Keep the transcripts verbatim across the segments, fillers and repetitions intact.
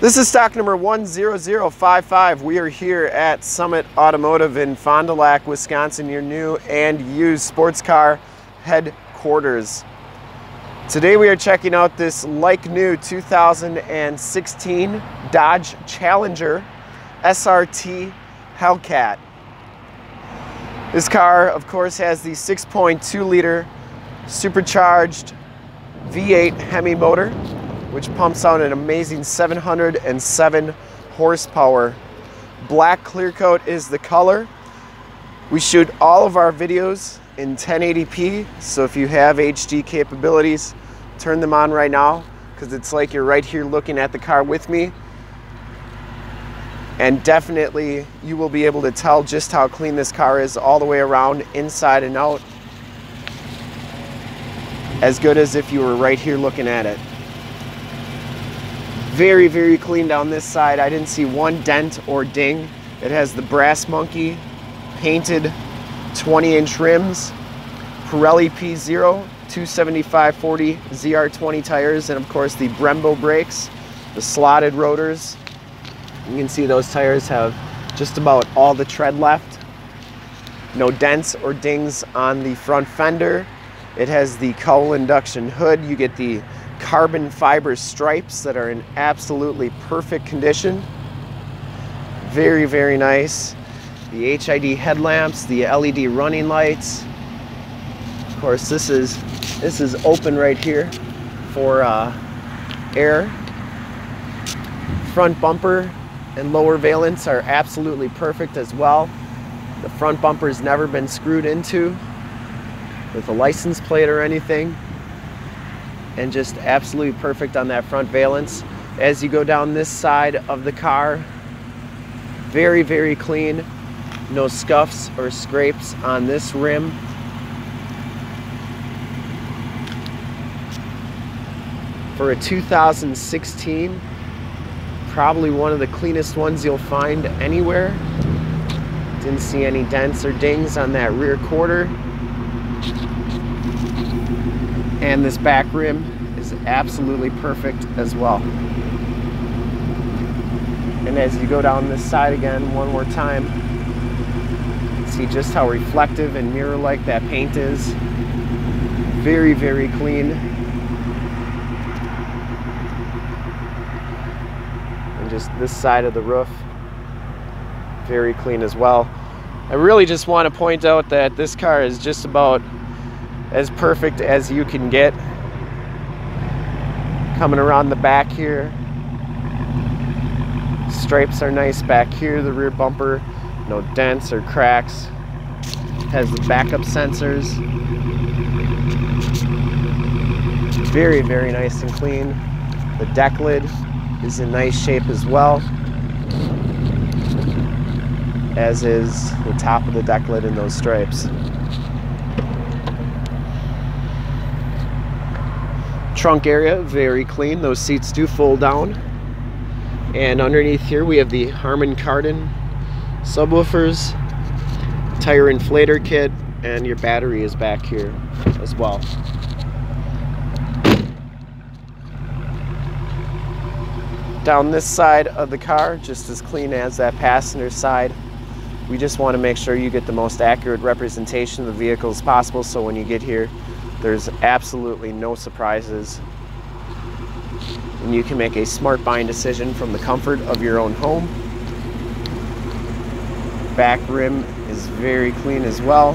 This is stock number one zero zero five five. We are here at Summit Automotive in Fond du Lac, Wisconsin, your new and used sports car headquarters. Today we are checking out this like-new two thousand sixteen Dodge Challenger S R T Hellcat. This car, of course, has the six point two liter supercharged V eight Hemi motor, which pumps out an amazing seven hundred and seven horsepower. Black clear coat is the color. We shoot all of our videos in ten eighty p, so if you have H D capabilities, turn them on right now, because it's like you're right here looking at the car with me. And definitely you will be able to tell just how clean this car is all the way around, inside and out, as good as if you were right here looking at it. Very, very clean down this side. I didn't see one dent or ding. It has the brass monkey, painted twenty inch rims, Pirelli P zero, two seventy-five forty Z R twenty tires, and of course the Brembo brakes, the slotted rotors. You can see those tires have just about all the tread left. No dents or dings on the front fender. It has the cowl induction hood. You get the carbon fiber stripes that are in absolutely perfect condition. Very, very nice. The H I D headlamps, the L E D running lights. Of course, this is this is open right here for uh, air. Front bumper and lower valence are absolutely perfect as well. The front bumper has never been screwed into with a license plate or anything, and just absolutely perfect on that front valence. As you go down this side of the car, very, very clean. No scuffs or scrapes on this rim. For a two thousand sixteen, probably one of the cleanest ones you'll find anywhere. Didn't see any dents or dings on that rear quarter. And this back rim is absolutely perfect as well. And as you go down this side again one more time, you can see just how reflective and mirror-like that paint is. Very, very clean. And just this side of the roof, very clean as well. I really just want to point out that this car is just about as perfect as you can get. Coming around the back here, stripes are nice back here. The rear bumper, no dents or cracks. Has the backup sensors. Very, very nice and clean. The deck lid is in nice shape as well, as is the top of the deck lid and those stripes. Trunk area, very clean. Those seats do fold down. And underneath here we have the Harman Kardon subwoofers, tire inflator kit, and your battery is back here as well. Down this side of the car, just as clean as that passenger side. We just want to make sure you get the most accurate representation of the vehicle as possible, so when you get here, there's absolutely no surprises, and you can make a smart buying decision from the comfort of your own home. Back rim is very clean as well.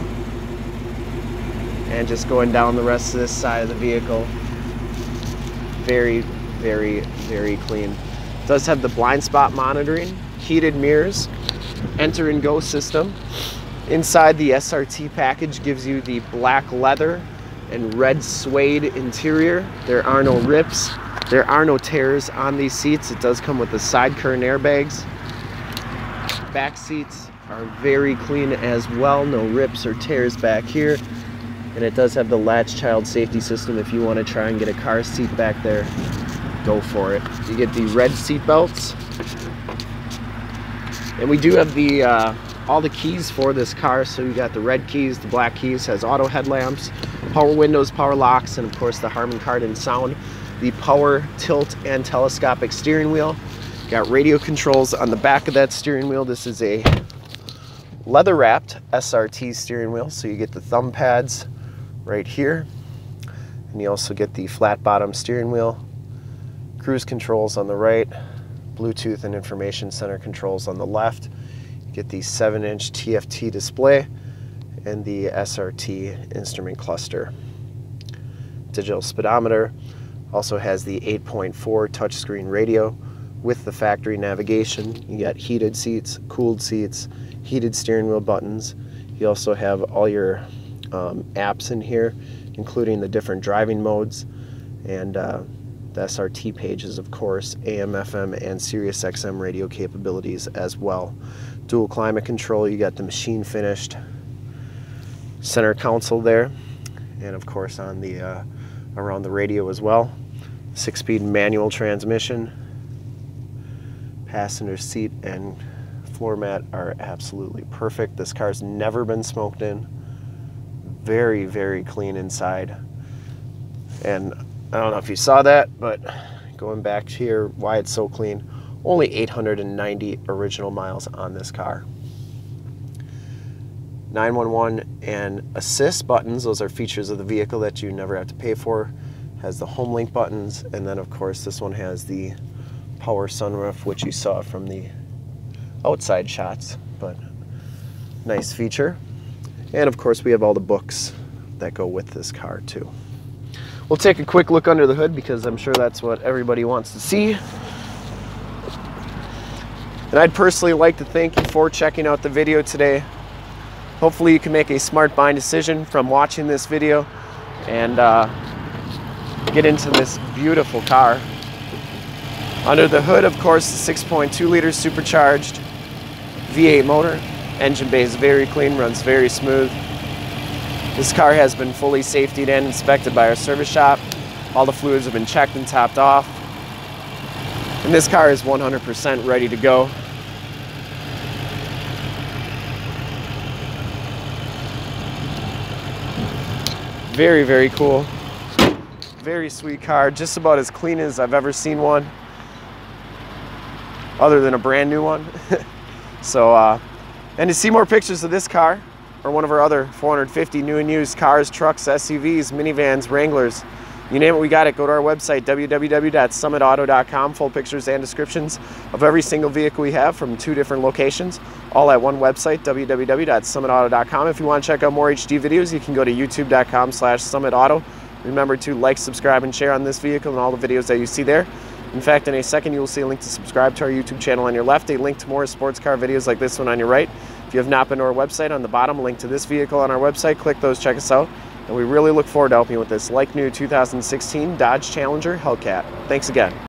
And just going down the rest of this side of the vehicle, very, very, very clean. It does have the blind spot monitoring, heated mirrors, enter and go system. Inside, the S R T package gives you the black leather and red suede interior. There are no rips, there are no tears on these seats. It does come with the side curtain airbags. Back seats are very clean as well, no rips or tears back here. And it does have the latch child safety system. If you want to try and get a car seat back there, go for it. You get the red seat belts. And we do have the uh, all the keys for this car. So you got the red keys, the black keys, has auto headlamps, power windows, power locks, and of course the Harman Kardon sound, the power tilt and telescopic steering wheel. Got radio controls on the back of that steering wheel. This is a leather wrapped S R T steering wheel, so you get the thumb pads right here, and you also get the flat bottom steering wheel, cruise controls on the right, Bluetooth and information center controls on the left. You get the seven inch T F T display and the S R T instrument cluster. Digital speedometer also has the eight point four touchscreen radio with the factory navigation. You got heated seats, cooled seats, heated steering wheel buttons. You also have all your um, apps in here, including the different driving modes, and uh, the S R T pages, of course, A M F M and Sirius X M radio capabilities as well. Dual climate control, you got the machine finished center console there, and of course on the uh, around the radio as well. Six-speed manual transmission. Passenger seat and floor mat are absolutely perfect. This car's never been smoked in. Very, very clean inside. And I don't know if you saw that, but going back here, why it's so clean, only eight hundred ninety original miles on this car. nine one one and assist buttons, those are features of the vehicle that you never have to pay for. Has the home link buttons, and then of course this one has the power sunroof, which you saw from the outside shots, but nice feature. And of course we have all the books that go with this car too. We'll take a quick look under the hood because I'm sure that's what everybody wants to see. And I'd personally like to thank you for checking out the video today. Hopefully you can make a smart buying decision from watching this video and uh, get into this beautiful car. Under the hood, of course, the six point two liter supercharged V eight motor. Engine bay is very clean, runs very smooth. This car has been fully safetied and inspected by our service shop. All the fluids have been checked and topped off. And this car is one hundred percent ready to go. Very, very cool. Very sweet car. Just about as clean as I've ever seen one. Other than a brand new one. So, uh, and to see more pictures of this car, or one of our other four hundred fifty new and used cars, trucks, S U Vs, minivans, Wranglers, you name it, we got it. Go to our website, w w w dot summit auto dot com. Full pictures and descriptions of every single vehicle we have from two different locations, all at one website, w w w dot summit auto dot com. If you want to check out more H D videos, you can go to youtube dot com slash summit auto. Remember to like, subscribe, and share on this vehicle and all the videos that you see there. In fact, in a second, you will see a link to subscribe to our YouTube channel on your left, a link to more sports car videos like this one on your right. If you have not been to our website, on the bottom, a link to this vehicle on our website. Click those, check us out, and we really look forward to helping you with this like-new two thousand sixteen Dodge Challenger Hellcat. Thanks again.